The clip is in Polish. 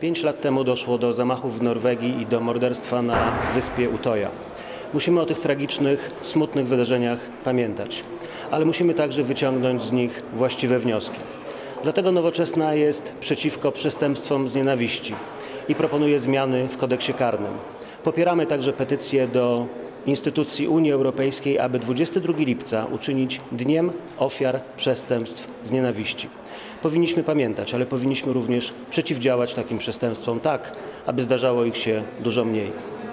5 lat temu doszło do zamachów w Norwegii i do morderstwa na wyspie Utoya. Musimy o tych tragicznych, smutnych wydarzeniach pamiętać, ale musimy także wyciągnąć z nich właściwe wnioski. Dlatego Nowoczesna jest przeciwko przestępstwom z nienawiści i proponuje zmiany w kodeksie karnym. Popieramy także petycję do instytucji Unii Europejskiej, aby 22 lipca uczynić Dniem Ofiar Przestępstw z Nienawiści. Powinniśmy pamiętać, ale powinniśmy również przeciwdziałać takim przestępstwom tak, aby zdarzało ich się dużo mniej.